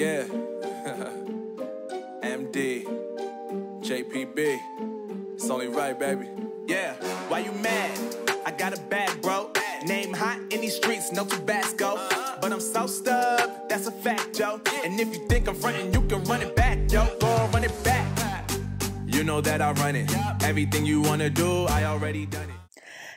yeah. MD, JPB, it's only right, baby. Yeah, why you mad? I got a bad bro. Name hot in these streets, no Tabasco. But I'm so stubbed, that's a fact, yo. And if you think I'm frontin', you can run it back, yo. Go on, run it back. You know that I run it. Everything you wanna do, I already done it.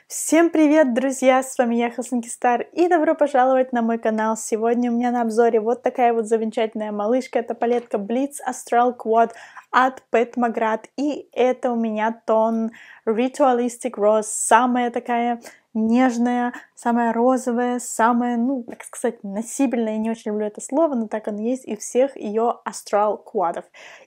Всем привет, друзья! С вами я, Хасанки Стар, и добро пожаловать на мой канал. Сегодня у меня на обзоре вот такая вот замечательная малышка. Это палетка Blitz Astral Quad от Пэт Макграт. И это у меня тон Ritualistic Rose. Самая такая нежная, самая розовая, самая, ну, так сказать, носибельная. Я не очень люблю это слово, но так оно есть и всех ее Astral Quad'ов.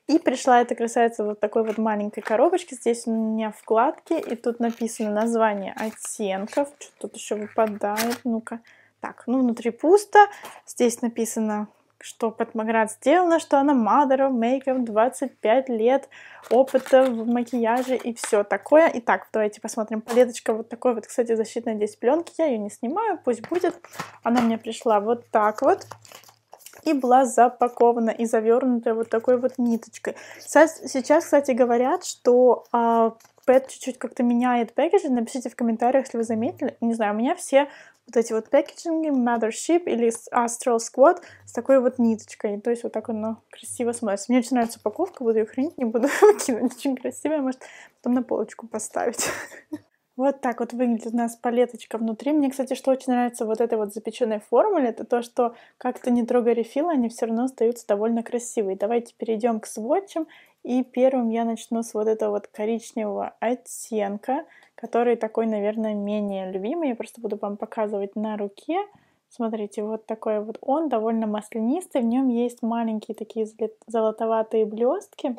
И пришла эта красавица вот такой вот маленькой коробочке. Здесь у меня вкладки, и тут написано название оттенков. Что тут еще выпадает? Ну-ка. Так, ну, внутри пусто. Здесь написано, что Пэт Макграт сделала, что она mother of makeup, 25 лет опыта в макияже и все такое. Итак, давайте посмотрим. Палеточка вот такой вот, кстати, защитная, здесь пленки, я ее не снимаю, пусть будет. Она мне пришла вот так вот и была запакована и завернута вот такой вот ниточкой. Сейчас, кстати, говорят, что Пэт чуть-чуть как-то меняет пэкэджинг. Напишите в комментариях, если вы заметили. Не знаю, у меня все вот эти вот пэкэджинги Mothership или Astral Quad с такой вот ниточкой. То есть вот так оно красиво смотрится. Мне очень нравится упаковка, буду ее хранить, не буду выкинуть. Очень красивая, может потом на полочку поставить. Вот так вот выглядит у нас палеточка внутри. Мне, кстати, что очень нравится вот этой вот запеченной формуле, это то, что как-то не трогая рефилы, они все равно остаются довольно красивые. Давайте перейдем к сводчам. И первым я начну с вот этого вот коричневого оттенка, который такой, наверное, менее любимый. Я просто буду вам показывать на руке. Смотрите, вот такой вот он, довольно маслянистый. В нем есть маленькие такие золотоватые блестки.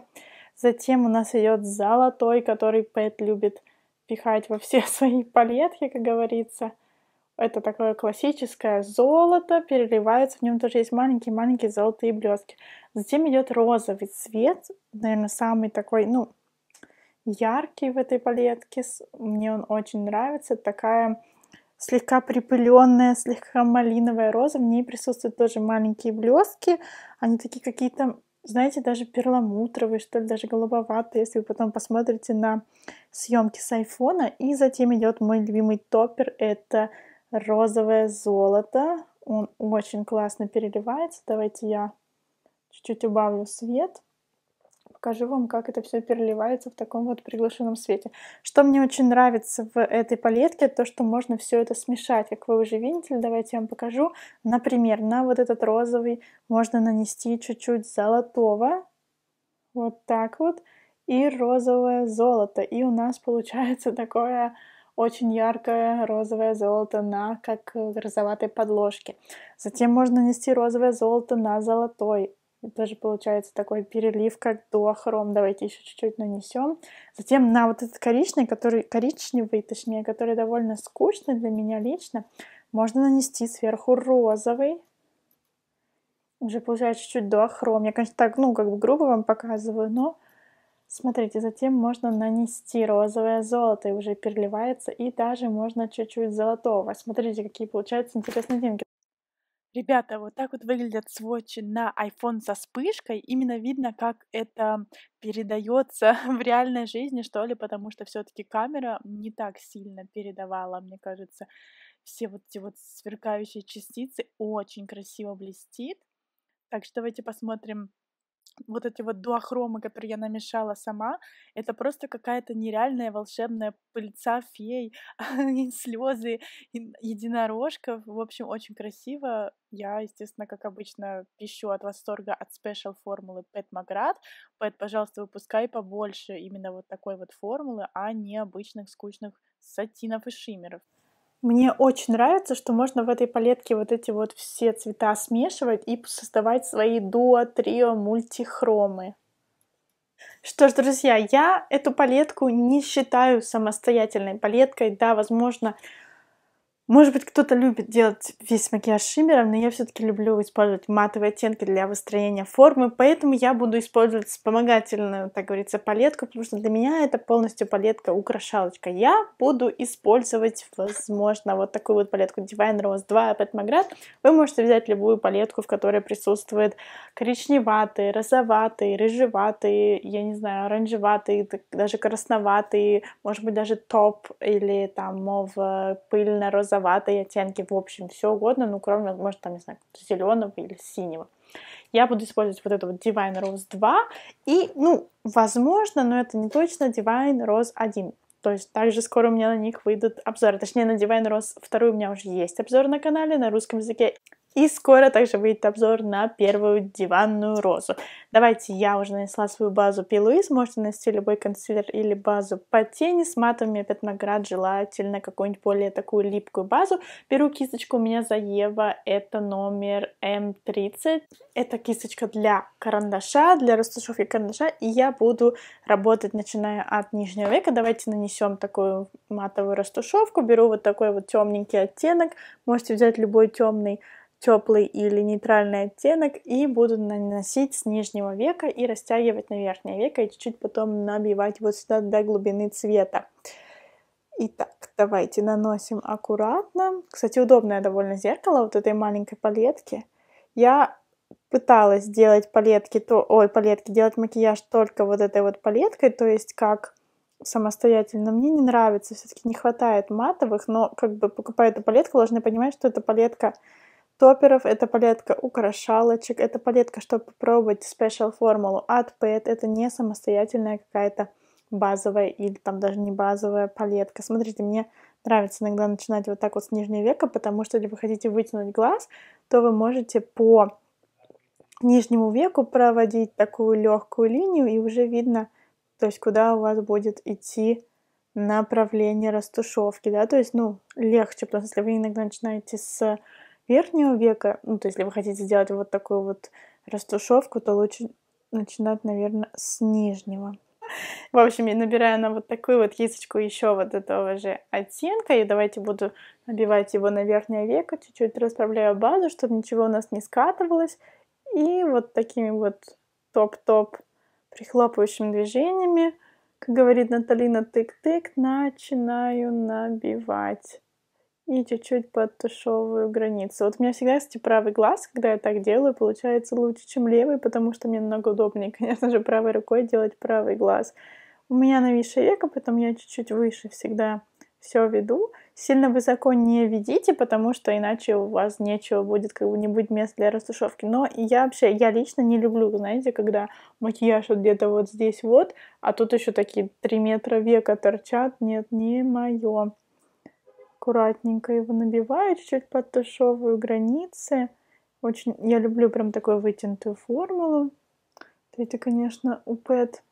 Затем у нас идет золотой, который Пэт любит пихать во все свои палетки, как говорится. Это такое классическое золото, переливается, в нем тоже есть маленькие-маленькие золотые блестки. Затем идет розовый цвет, наверное, самый такой, ну, яркий в этой палетке. Мне он очень нравится. Такая слегка припыленная, слегка малиновая роза. В ней присутствуют тоже маленькие блестки. Они такие какие-то, знаете, даже перламутровый, что ли, даже голубоватый, если вы потом посмотрите на съемки с айфона. И затем идет мой любимый топпер, это розовое золото. Он очень классно переливается. Давайте я чуть-чуть убавлю свет. Покажу вам, как это все переливается в таком вот приглушенном свете. Что мне очень нравится в этой палетке, то, что можно все это смешать. Как вы уже видите, давайте я вам покажу. Например, на вот этот розовый можно нанести чуть-чуть золотого. Вот так вот. И розовое золото. И у нас получается такое очень яркое розовое золото на как розоватой подложке. Затем можно нанести розовое золото на золотой. И тоже получается такой перелив, как дуохром. Давайте еще чуть-чуть нанесем. Затем на вот этот коричневый, который довольно скучный для меня лично, можно нанести сверху розовый. Уже получается чуть-чуть дуохром. Я, конечно, так, ну, как бы грубо вам показываю, но смотрите, затем можно нанести розовое золото, и уже переливается, и даже можно чуть-чуть золотого. Смотрите, какие получаются интересные оттенки. Ребята, вот так вот выглядят сводчи на iPhone со вспышкой. Именно видно, как это передается в реальной жизни, что ли, потому что все-таки камера не так сильно передавала, мне кажется, все вот эти вот сверкающие частицы. Очень красиво блестит. Так что давайте посмотрим. Вот эти вот дуохромы, которые я намешала сама, это просто какая-то нереальная волшебная пыльца фей, слезы единорожков. В общем, очень красиво. Я, естественно, как обычно, пищу от восторга от спешл-формулы Пэт Макграт. Пэт, пожалуйста, выпускай побольше именно вот такой вот формулы, а не обычных скучных сатинов и шиммеров. Мне очень нравится, что можно в этой палетке вот эти вот все цвета смешивать и создавать свои дуо, трио, мультихромы. Что ж, друзья, я эту палетку не считаю самостоятельной палеткой. Да, возможно, Может быть, кто-то любит делать весь макияж шиммером, но я все-таки люблю использовать матовые оттенки для выстроения формы, поэтому я буду использовать вспомогательную, так говорится, палетку, потому что для меня это полностью палетка-украшалочка. Я буду использовать, возможно, вот такую вот палетку Divine Rose 2 от Пэт Макграт. Вы можете взять любую палетку, в которой присутствуют коричневатые, розоватые, рыжеватые, я не знаю, оранжеватые, даже красноватые, может быть, даже топ или там мов, пыльно-розоватые оттенки, в общем, все угодно, ну, кроме, может, там, не знаю, зеленого или синего. Я буду использовать вот эту вот Divine Rose 2 и, ну, возможно, но это не точно, Divine Rose 1. То есть также скоро у меня на них выйдут обзоры, точнее, на Divine Rose 2 у меня уже есть обзор на канале на русском языке. И скоро также выйдет обзор на первую диванную розу. Давайте, я уже нанесла свою базу P.Louise. Можете нанести любой консилер или базу по тени. С матовыми Пэт Макграт желательно какую-нибудь более такую липкую базу. Беру кисточку у меня за Зева. Это номер М30. Это кисточка для карандаша, для растушевки карандаша. И я буду работать, начиная от нижнего века. Давайте нанесем такую матовую растушевку. Беру вот такой вот темненький оттенок. Можете взять любой темный, теплый или нейтральный оттенок, и буду наносить с нижнего века и растягивать на верхнее веко, и чуть-чуть потом набивать вот сюда до глубины цвета. Итак, давайте наносим аккуратно. Кстати, удобное довольно зеркало вот этой маленькой палетки. Я пыталась делать делать макияж только вот этой вот палеткой, то есть как самостоятельно. Мне не нравится, все-таки не хватает матовых, но как бы, покупая эту палетку, должны понимать, что эта палетка топеров, это палетка украшалочек, это палетка, чтобы попробовать спешл формулу от Pet. Это не самостоятельная какая-то базовая или там даже не базовая палетка. Смотрите, мне нравится иногда начинать вот так вот с нижнего века, потому что если вы хотите вытянуть глаз, то вы можете по нижнему веку проводить такую легкую линию, и уже видно, то есть куда у вас будет идти направление растушевки, да, то есть, ну, легче, потому что если вы иногда начинаете с верхнего века, ну, то есть, если вы хотите сделать вот такую вот растушевку, то лучше начинать, наверное, с нижнего. В общем, я набираю на вот такую вот кисточку еще вот этого же оттенка, и давайте буду набивать его на верхнее веко, чуть-чуть расправляю базу, чтобы ничего у нас не скатывалось, и вот такими вот топ-топ прихлопывающими движениями, как говорит Наталина, тык-тык, начинаю набивать. И чуть-чуть подтушевываю границу. Вот у меня всегда, кстати, правый глаз, когда я так делаю, получается лучше, чем левый, потому что мне намного удобнее, конечно же, правой рукой делать правый глаз. У меня нависшее веко, поэтому я чуть-чуть выше всегда все веду. Сильно высоко не ведите, потому что иначе у вас нечего будет, как бы, не будет места для растушевки. Но я вообще, я лично не люблю, знаете, когда макияж вот где-то вот здесь вот, а тут еще такие 3 метра века торчат. Нет, не мое. Аккуратненько его набиваю, чуть-чуть подтушевываю границы. Очень я люблю прям такую вытянутую формулу. Это, конечно, у Пэт.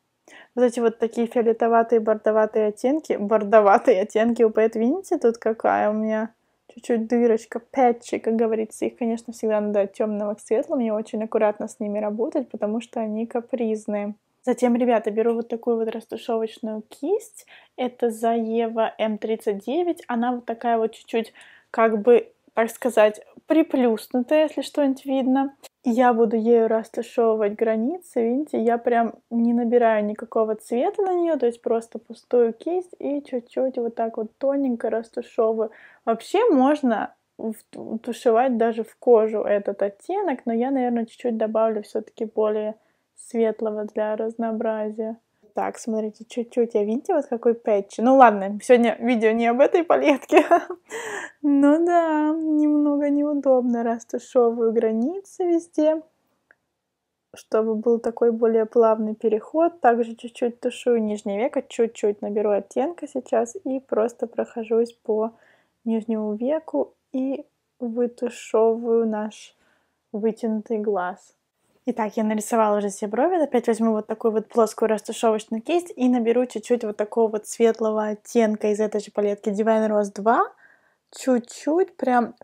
Вот эти вот такие фиолетоватые, бордоватые оттенки. Бордоватые оттенки у Пэт. Видите, тут какая у меня чуть-чуть дырочка, пэтчи, как говорится. Их, конечно, всегда надо от темного к светлому. Мне очень аккуратно с ними работать, потому что они капризные. Затем, ребята, беру вот такую вот растушевочную кисть. Это Зева М39. Она вот такая вот чуть-чуть, как бы, так сказать, приплюснутая, если что-нибудь видно. Я буду ею растушевывать границы. Видите, я прям не набираю никакого цвета на нее, то есть просто пустую кисть и чуть-чуть вот так вот тоненько растушевываю. Вообще можно тушевать даже в кожу этот оттенок, но я, наверное, чуть-чуть добавлю все-таки более светлого для разнообразия. Так, смотрите, чуть-чуть, видите, вот какой пэтч. Ну ладно, сегодня видео не об этой палетке. Ну да, немного неудобно. Растушевываю границы везде, чтобы был такой более плавный переход. Также чуть-чуть тушую нижнее веко, чуть-чуть наберу оттенка сейчас и просто прохожусь по нижнему веку и вытушевываю наш вытянутый глаз. Итак, я нарисовала уже все брови, опять возьму вот такую вот плоскую растушевочную кисть и наберу чуть-чуть вот такого вот светлого оттенка из этой же палетки Divine Rose 2, чуть-чуть, прям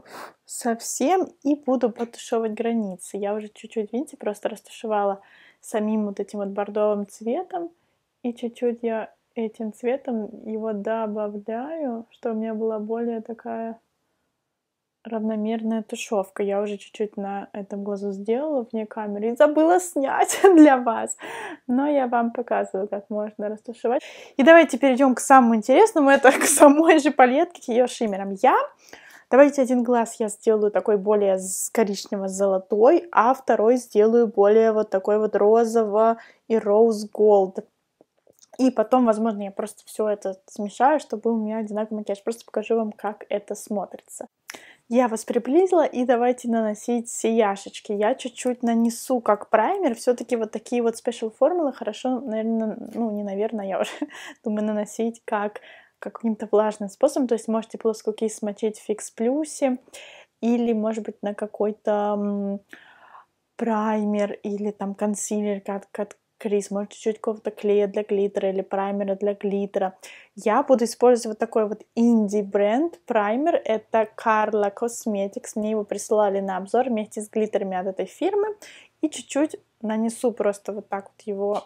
совсем, и буду подтушевывать границы. Я уже чуть-чуть, видите, просто растушевала самим вот этим вот бордовым цветом, и чуть-чуть я этим цветом его добавляю, чтобы у меня была более такая равномерная тушевка. Я уже чуть-чуть на этом глазу сделала вне камеры и забыла снять для вас. Но я вам показываю, как можно растушевать. И давайте перейдем к самому интересному. Это к самой же палетке, к ее шиммерам. Давайте один глаз я сделаю такой более коричнево-золотой, а второй сделаю более вот такой вот розово и роуз-голд. И потом, возможно, я просто все это смешаю, чтобы у меня одинаковый макияж. Просто покажу вам, как это смотрится. Я вас приблизила, и давайте наносить сияшечки. Я чуть-чуть нанесу как праймер. Все-таки вот такие вот спешл формулы хорошо, наверное, ну не наверное, я уже думаю, наносить как каким-то влажным способом. То есть можете плоскую кисть смочить в Fix Plus, или, может быть, на какой-то праймер, или там консилер, как Крис, может, чуть-чуть какого-то клея для глиттера или праймера для глиттера. Я буду использовать такой вот инди-бренд праймер. Это Carla Cosmetics. Мне его присылали на обзор вместе с глиттерами от этой фирмы. И чуть-чуть нанесу просто вот так вот его,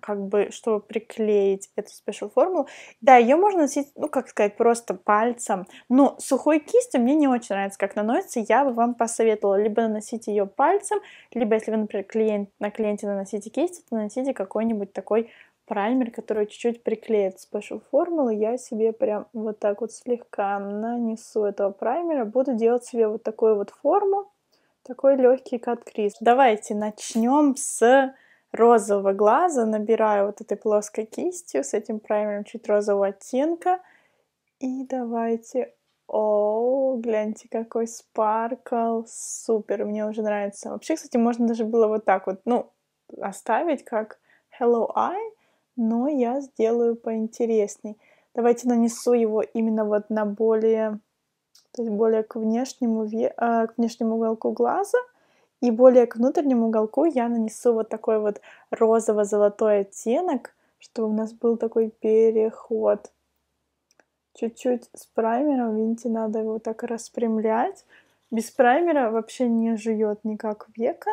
как бы, чтобы приклеить эту спешл-формулу. Да, ее можно носить, ну, как сказать, просто пальцем. Но сухой кистью мне не очень нравится, как наносится. Я бы вам посоветовала либо наносить ее пальцем, либо, если вы, например, на клиенте наносите кистью, то наносите какой-нибудь такой праймер, который чуть-чуть приклеит спешл-формулу. Я себе прям вот так вот слегка нанесу этого праймера. Буду делать себе вот такую вот форму. Такой легкий кат-криз. Давайте начнем с розового глаза, набираю вот этой плоской кистью, с этим праймером чуть розового оттенка. И давайте... Оу, гляньте, какой спаркл! Супер, мне уже нравится. Вообще, кстати, можно даже было вот так вот, ну, оставить как Hello Eye, но я сделаю поинтересней. Давайте нанесу его именно вот на более... То есть более к внешнему уголку глаза. И более к внутреннему уголку я нанесу вот такой вот розово-золотой оттенок, чтобы у нас был такой переход. Чуть-чуть с праймером, видите, надо его так распрямлять. Без праймера вообще не жует никак века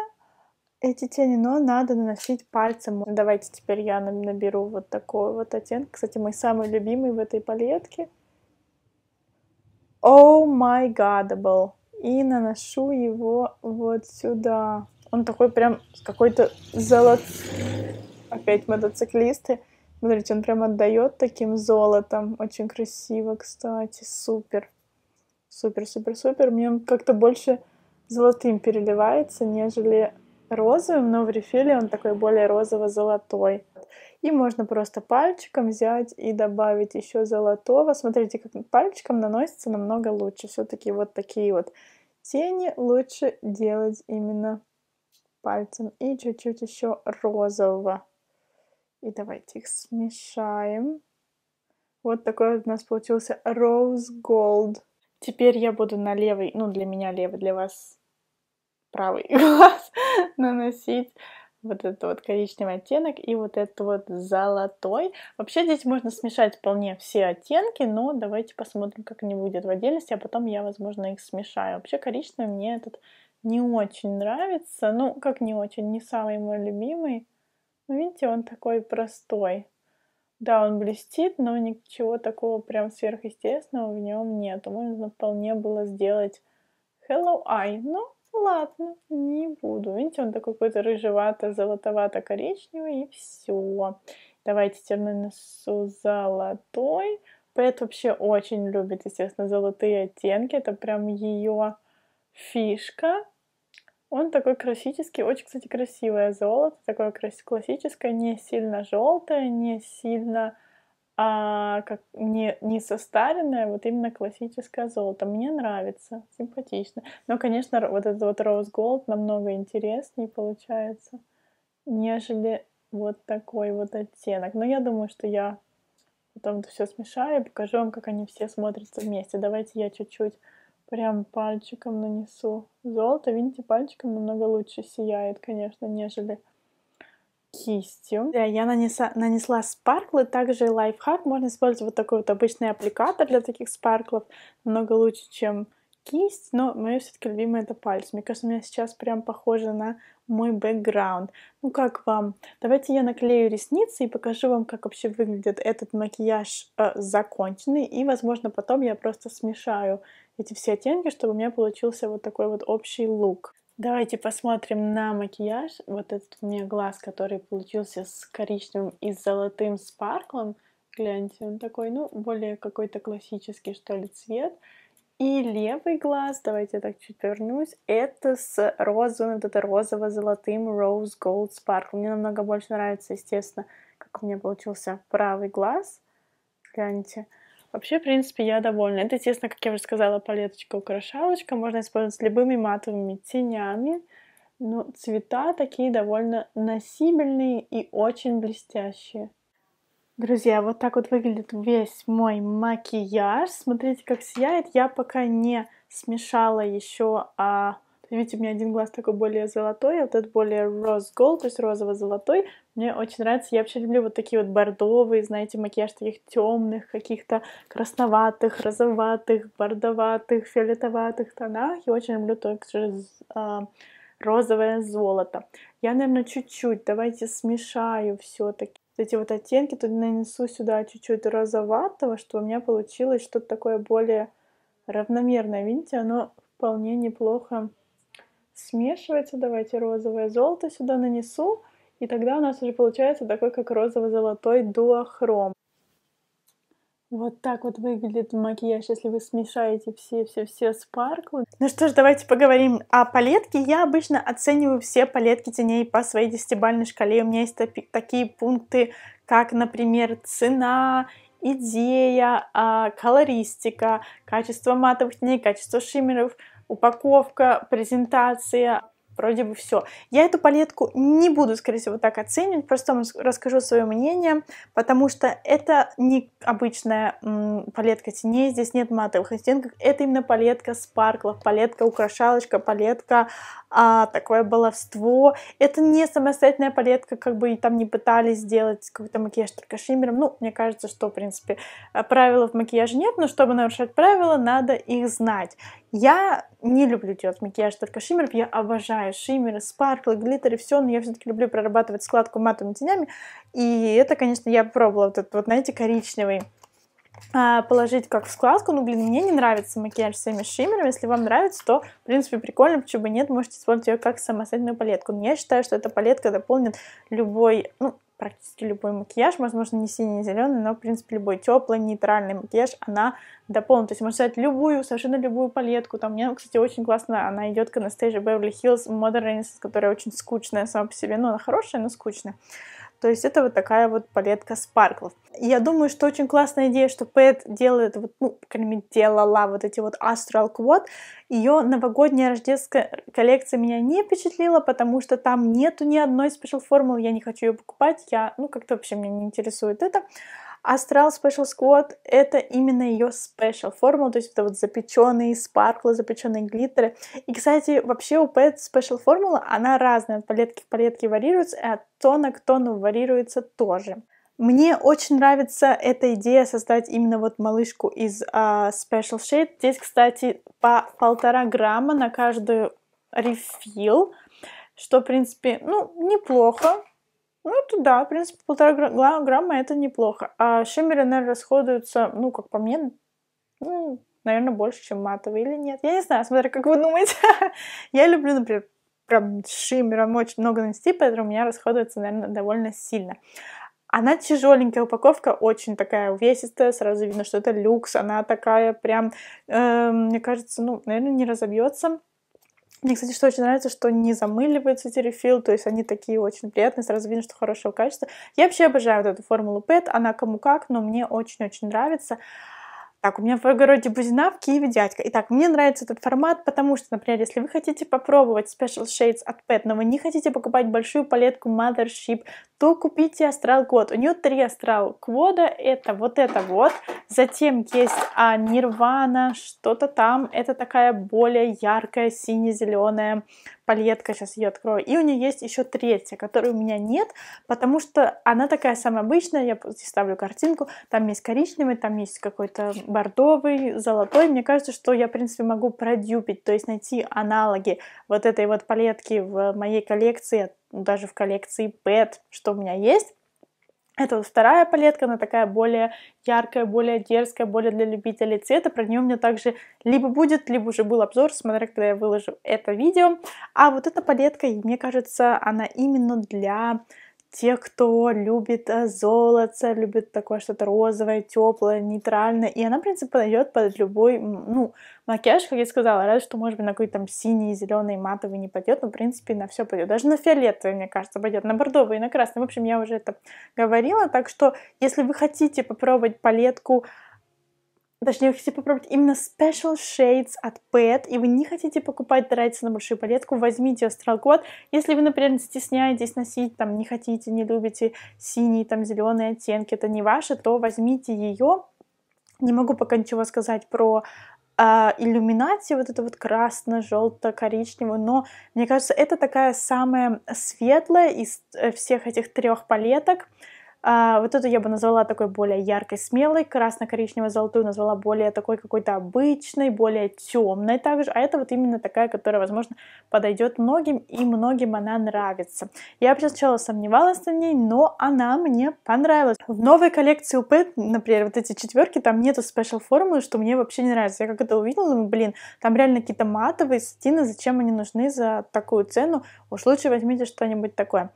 эти тени, но надо наносить пальцем. Давайте теперь я наберу вот такой вот оттенок. Кстати, мой самый любимый в этой палетке. Oh my godable! И наношу его вот сюда. Он такой прям какой-то золот... Опять мотоциклисты. Смотрите, он прям отдает таким золотом. Очень красиво, кстати. Супер. Супер-супер-супер. Мне он как-то больше золотым переливается, нежели розовым. Но в рефиле он такой более розово-золотой. И можно просто пальчиком взять и добавить еще золотого. Смотрите, как пальчиком наносится намного лучше. Все-таки вот такие вот тени лучше делать именно пальцем. И чуть-чуть еще розового. И давайте их смешаем. Вот такой вот у нас получился Rose Gold. Теперь я буду на левый, ну для меня левый, для вас правый глаз наносить вот этот вот коричневый оттенок и вот этот вот золотой. Вообще здесь можно смешать вполне все оттенки, но давайте посмотрим, как они выйдут в отдельности, а потом я, возможно, их смешаю. Вообще коричневый мне этот не очень нравится. Ну, как не очень, не самый мой любимый. Но, видите, он такой простой. Да, он блестит, но ничего такого прям сверхъестественного в нем нет. Можно вполне было сделать Hello Eye, но... Ладно, не буду. Видите, он такой какой-то рыжевато-золотовато-коричневый, и все. Давайте теперь нанесу золотой. Пэт вообще очень любит, естественно, золотые оттенки. Это прям ее фишка. Он такой классический, очень, кстати, красивое золото. Такое классическое, не сильно желтое, не сильно... не состаренное, вот именно классическое золото. Мне нравится, симпатично. Но, конечно, вот этот вот Rose Gold намного интереснее получается, нежели вот такой вот оттенок. Но я думаю, что я потом все смешаю и покажу вам, как они все смотрятся вместе. Давайте я чуть-чуть прям пальчиком нанесу золото. Видите, пальчиком намного лучше сияет, конечно, нежели... кистью. Я нанесла спарклы, также лайфхак, можно использовать вот такой вот обычный аппликатор для таких спарклов, намного лучше, чем кисть, но мое все-таки любимое это палец. Мне кажется, у меня сейчас прям похоже на мой бэкграунд. Ну как вам? Давайте я наклею ресницы и покажу вам, как вообще выглядит этот макияж законченный, и, возможно, потом я просто смешаю эти все оттенки, чтобы у меня получился вот такой вот общий лук. Давайте посмотрим на макияж. Вот этот у меня глаз, который получился с коричневым и с золотым спарклом. Гляньте, он такой, ну, более какой-то классический, что ли, цвет. И левый глаз, давайте я так чуть повернусь, это с розовым, вот это розово-золотым Rose Gold Sparkle. Мне намного больше нравится, естественно, как у меня получился правый глаз. Гляньте. Вообще, в принципе, я довольна. Это, естественно, как я уже сказала, палеточка-украшалочка. Можно использовать с любыми матовыми тенями. Но цвета такие довольно носибельные и очень блестящие. Друзья, вот так вот выглядит весь мой макияж. Смотрите, как сияет. Я пока не смешала еще. Видите, у меня один глаз такой более золотой, а вот этот более rose gold, то есть розово-золотой. Мне очень нравится. Я вообще люблю вот такие вот бордовые, знаете, макияж таких темных, каких-то красноватых, розоватых, бордоватых, фиолетоватых тонах. Я очень люблю также розовое золото. Я, наверное, чуть-чуть, давайте смешаю все-таки эти вот оттенки, тут нанесу сюда чуть-чуть розоватого, чтобы у меня получилось что-то такое более равномерное. Видите, оно вполне неплохо смешивается. Давайте розовое золото сюда нанесу, и тогда у нас уже получается такой, как розово-золотой дуохром. Вот так вот выглядит макияж, если вы смешаете все спарклы. Ну что ж, давайте поговорим о палетке. Я обычно оцениваю все палетки теней по своей 10-бальной шкале. У меня есть такие пункты, как, например, цена, идея, колористика, качество матовых теней, качество шиммеров, упаковка, презентация, вроде бы все. Я эту палетку не буду, скорее всего, так оценивать, просто вам расскажу свое мнение, потому что это не обычная палетка теней, здесь нет матовых оттенков, это именно палетка спарклов, палетка-украшалочка, палетка такое баловство. Это не самостоятельная палетка, как бы и там не пытались сделать какой-то макияж только шиммером. Ну, мне кажется, что, в принципе, правил в макияже нет, но чтобы нарушать правила, надо их знать. Я не люблю делать макияж только шиммеров, я обожаю шиммеры, спарклы, глиттеры, все, но я все-таки люблю прорабатывать складку матовыми тенями, и это, конечно, я пробовала вот этот вот, знаете, коричневый положить как в складку, ну, блин, мне не нравится макияж с всеми шиммерами, если вам нравится, то, в принципе, прикольно, почему бы нет, можете использовать ее как самостоятельную палетку, но я считаю, что эта палетка дополнит любой, ну, практически любой макияж, возможно, не синий, не зеленый, но, в принципе, любой теплый, нейтральный макияж, она дополнит. То есть, можно взять любую, совершенно любую палетку. Там, мне, кстати, очень классно, она идет к Anastasia Beverly Hills Modern Minimalist, которая очень скучная сама по себе, но она хорошая, но скучная. То есть, это вот такая вот палетка спарклов. И я думаю, что очень классная идея, что Пэт делает, вот, ну, делала вот эти вот Astral QUAD. Ее новогодняя рождественская коллекция меня не впечатлила, потому что там нету ни одной спешл формулы, я не хочу ее покупать, я, ну, как-то вообще меня не интересует это. Astral Special QUAD — это именно ее спешл формула, то есть это вот запеченные спарклы, запеченные глиттеры. И, кстати, вообще у Пэт спешл формула, она разная, от палетки к палетке варьируется, и от тона к тону варьируется тоже. Мне очень нравится эта идея создать именно вот малышку из Special Shade. Здесь, кстати, по 1,5 грамма на каждую рефил, что, в принципе, ну, неплохо. Ну, это да, в принципе, 1,5 грамма это неплохо. А шиммеры, наверное, расходуются, ну, как по мне, ну, наверное, больше, чем матовые или нет. Я не знаю, смотря как вы думаете. Я люблю, например, прям шиммером очень много нанести, поэтому у меня расходуется, наверное, довольно сильно. Она тяжеленькая, упаковка очень такая увесистая, сразу видно, что это люкс, она такая прям, мне кажется, ну, наверное, не разобьется. Мне, кстати, что очень нравится, что не замыливаются эти рефилы, то есть они такие очень приятные, сразу видно, что хорошего качества. Я вообще обожаю вот эту формулу PET, она кому как, но мне очень-очень нравится. Так, у меня в огороде бузина, в Киеве дядька. Итак, мне нравится этот формат, потому что, например, если вы хотите попробовать Special Shades от Pet, но вы не хотите покупать большую палетку Mothership, то купите Astral QUAD. У нее 3 Astral QUAD, это вот, затем есть Nirvana, что-то там, это такая более яркая сине-зеленая палетка, сейчас ее открою, и у нее есть еще 3, которой у меня нет, потому что она такая самая обычная, я ставлю картинку, там есть коричневый, там есть какой-то бордовый, золотой, мне кажется, что я, в принципе, могу продюпить, то есть найти аналоги вот этой вот палетки в моей коллекции, даже в коллекции PET, что у меня есть. Это вот вторая палетка, она такая более яркая, более дерзкая, более для любителей цвета. Про нее у меня также либо будет, либо уже был обзор, смотря когда я выложу это видео. А вот эта палетка, мне кажется, она именно для тех, кто любит золото, любит такое что-то розовое, теплое, нейтральное. И она, в принципе, подойдет под любой, ну, макияж, как я сказала. Разве что, может быть, на какой-то там синий, зеленый, матовый не пойдет, но, в принципе, на все пойдет. Даже на фиолетовый, мне кажется, пойдет, на бордовый и на красный. В общем, я уже это говорила. Так что, если вы хотите попробовать палетку, точнее, вы хотите попробовать именно Special Shades от PAT, и вы не хотите покупать, тратиться на большую палетку, возьмите Astral Quad. Если вы, например, стесняетесь носить, там, не хотите, не любите синие, там, зеленые оттенки, это не ваши, то возьмите ее. Не могу пока ничего сказать про иллюминацию, вот это вот красно-желто-коричневую, но, мне кажется, это такая самая светлая из всех этих трех палеток. Вот эту я бы назвала такой более яркой, смелой, красно-коричнево-золотую назвала более такой какой-то обычной, более темной также, а это вот именно такая, которая, возможно, подойдет многим, и многим она нравится. Я вообще сначала сомневалась на ней, но она мне понравилась. В новой коллекции у Пэт, например, вот эти четверки, там нету спешл формулы, что мне вообще не нравится. Я как это увидела, думаю, блин, там реально какие-то матовые сатины, зачем они нужны за такую цену, уж лучше возьмите что-нибудь такое.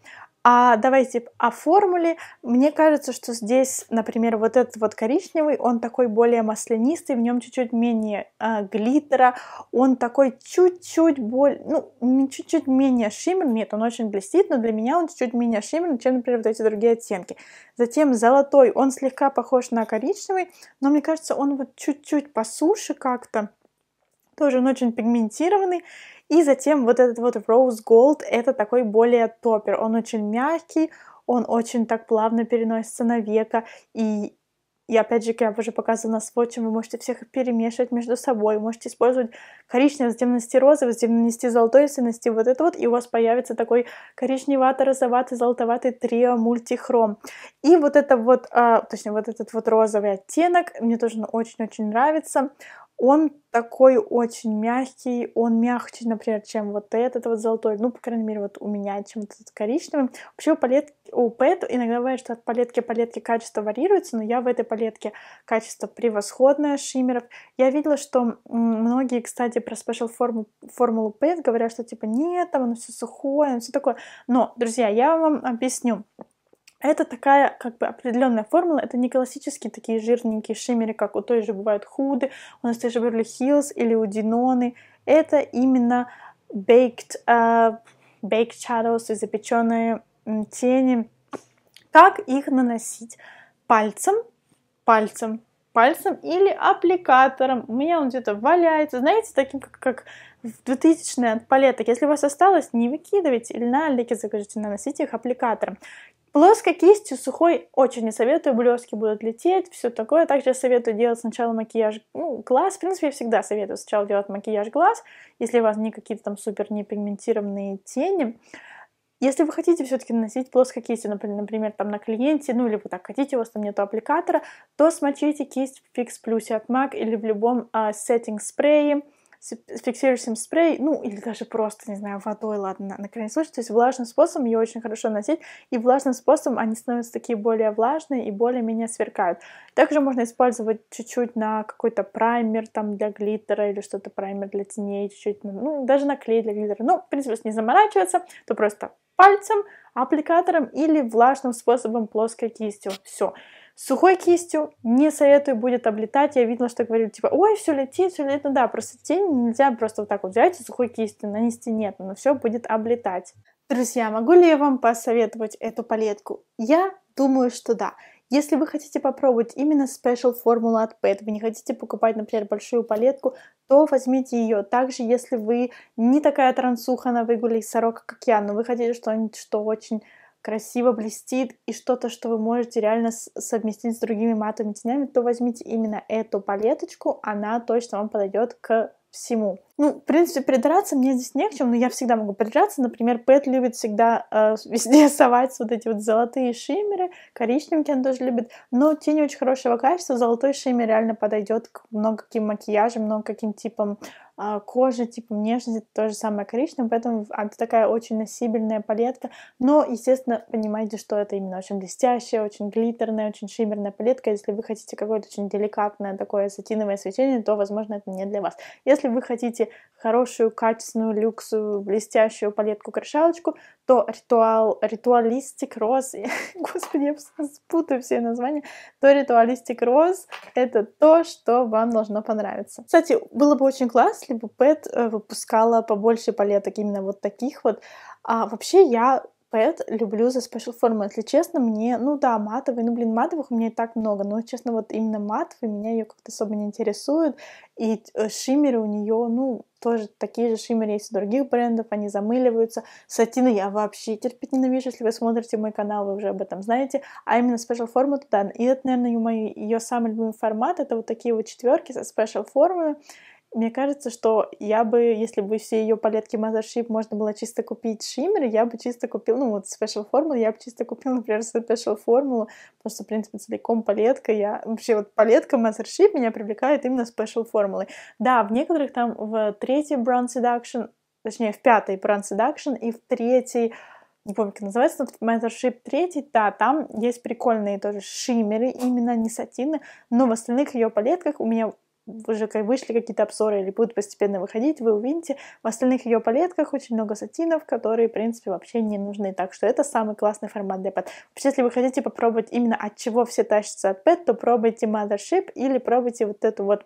А давайте о формуле. Мне кажется, что здесь, например, вот этот вот коричневый, он такой более маслянистый, в нем чуть-чуть менее глиттера, он такой чуть-чуть более, ну, чуть-чуть менее шиммерный, нет, он очень блестит, но для меня он чуть-чуть менее шиммерный, чем, например, вот эти другие оттенки. Затем золотой, он слегка похож на коричневый, но мне кажется, он вот чуть-чуть посуше как-то, тоже он очень пигментированный. И затем вот этот вот Rose Gold, это такой более топпер, он очень мягкий, он очень так плавно переносится на века, и опять же, я уже показывала на сводче, вы можете всех перемешивать между собой, можете использовать коричневый, затем нанести розовый, затем нанести золотой, если нанести вот это вот, и у вас появится такой коричневато-розоватый, золотоватый трио мультихром. И вот это вот, точнее, вот этот вот розовый оттенок, мне тоже он очень-очень нравится. Он такой очень мягкий, он мягче, например, чем вот этот вот золотой, ну, по крайней мере, вот у меня, чем вот этот коричневый. Вообще у Пэт иногда бывает, что от палетки к палетке качество варьируется, но я в этой палетке качество превосходное шиммеров. Я видела, что многие, кстати, про Special формулу Пэт говорят, что типа нет, там оно все сухое, оно все такое. Но, друзья, я вам объясню. Это такая, как бы, определенная формула, это не классические такие жирненькие шиммеры, как у той же бывают Худы, у нас той же Beverly Hills или у Диноны. Это именно baked shadows, и запеченные тени. Как их наносить? Пальцем или аппликатором. У меня он где-то валяется, знаете, таким, как в 2000-е от палеток. Если у вас осталось, не выкидывайте или на Алике закажите, наносите их аппликатором. Плоской кистью, сухой, очень не советую, блестки будут лететь, все такое. Также советую делать сначала макияж глаз. В принципе, я всегда советую сначала делать макияж глаз, если у вас не какие-то там супер непигментированные тени. Если вы хотите все-таки наносить плоской кистью, например, там на клиенте, ну или вы так хотите, у вас там нету аппликатора, то смочите кисть в Fix Plus от MAC или в любом setting спрее, фиксирующим спрей, ну или даже просто, не знаю, водой, ладно, на крайний случай. То есть влажным способом ее очень хорошо носить, и влажным способом они становятся такие более влажные и более-менее сверкают. Также можно использовать чуть-чуть на какой-то праймер там для глиттера или что-то, праймер для теней, чуть-чуть, ну даже на клей для глиттера. Ну, в принципе, если не заморачиваться, то просто пальцем, аппликатором или влажным способом плоской кистью. Все. Сухой кистью не советую, будет облетать. Я видела, что говорили, типа, ой, все летит. Ну да, просто тень нельзя просто вот так вот взять и сухой кистью нанести, нет, но все будет облетать. Друзья, могу ли я вам посоветовать эту палетку? Я думаю, что да. Если вы хотите попробовать именно Special формулу от Пэт, вы не хотите покупать, например, большую палетку, то возьмите ее. Также, если вы не такая трансуха на выгуле и сорока, как я, но вы хотите что-нибудь, что очень красиво блестит и что-то, что вы можете реально совместить с другими матовыми тенями, то возьмите именно эту палеточку, она точно вам подойдет к всему. Ну, в принципе, придраться мне здесь не к чему, но я всегда могу придраться. Например, Пэт любит всегда везде совать вот эти вот золотые шиммеры, коричневенький он тоже любит, но тени очень хорошего качества, золотой шиммер реально подойдет к много каким макияжам, много каким типам кожи, типом нежности, то же самое коричневое, поэтому она такая очень носибельная палетка, но, естественно, понимаете, что это именно очень блестящая, очень глиттерная, очень шиммерная палетка. Если вы хотите какое-то очень деликатное такое сатиновое свечение, то, возможно, это не для вас. Если вы хотите хорошую, качественную, люксовую, блестящую палетку-украшалочку, то Ритуалистик Роз, господи, я спутаю все названия, то Ритуалистик Роз это то, что вам должно понравиться. Кстати, было бы очень классно, если бы Пэт выпускала побольше палеток, именно вот таких вот. А вообще я Пэт люблю за спешл форму, если честно, мне, ну да, матовый, ну блин, матовых у меня и так много, но, честно, вот именно матовый меня ее как-то особо не интересует, и шиммеры у нее, ну, тоже такие же шиммеры есть у других брендов, они замыливаются. Сатины я вообще терпеть ненавижу, если вы смотрите мой канал, вы уже об этом знаете. А именно спешл форму туда, и это, наверное, ее самый любимый формат, это вот такие вот четверки со спешл формой. Мне кажется, что я бы, если бы все ее палетки Mothership можно было чисто купить шиммер, я бы чисто купила, ну вот Special Formula, я бы чисто купила, например, Special Formula, потому что, в принципе, целиком палетка, я вообще вот палетка Mothership меня привлекает именно Special Formula. Да, в некоторых там, в третьей Brown Seduction, точнее, в пятой Brown Seduction и в третьей, не помню, как называется, тут Mothership 3, да, там есть прикольные тоже шиммеры, именно не сатины, но в остальных ее палетках у меня уже вышли какие-то обзоры или будут постепенно выходить, вы увидите. В остальных ее палетках очень много сатинов, которые, в принципе, вообще не нужны. Так что это самый классный формат для Пэт. Вообще, если вы хотите попробовать именно от чего все тащатся от Пэт, то пробуйте Mothership или пробуйте вот эту вот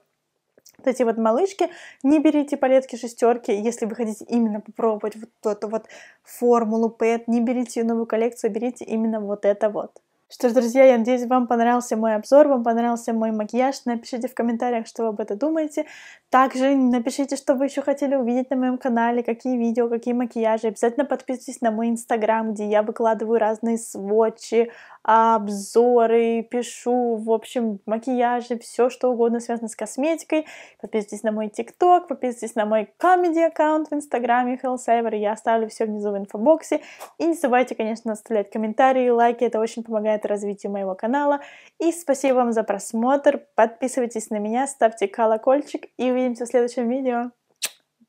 эти вот малышки. Не берите палетки шестерки, если вы хотите именно попробовать вот эту вот формулу Пэт, не берите ее новую коллекцию, берите именно вот это вот. Что ж, друзья, я надеюсь, вам понравился мой обзор, вам понравился мой макияж. Напишите в комментариях, что вы об этом думаете. Также напишите, что вы еще хотели увидеть на моем канале, какие видео, какие макияжи. Обязательно подписывайтесь на мой инстаграм, где я выкладываю разные свотчи, обзоры, пишу, в общем, макияжи, все что угодно связано с косметикой. Подписывайтесь на мой тикток, подписывайтесь на мой комеди-аккаунт в инстаграме HellSaver. Я оставлю все внизу в инфобоксе. И не забывайте, конечно, оставлять комментарии, лайки, это очень помогает развитию моего канала. И спасибо вам за просмотр. Подписывайтесь на меня, ставьте колокольчик и увидимся в следующем видео.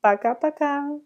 Пока-пока!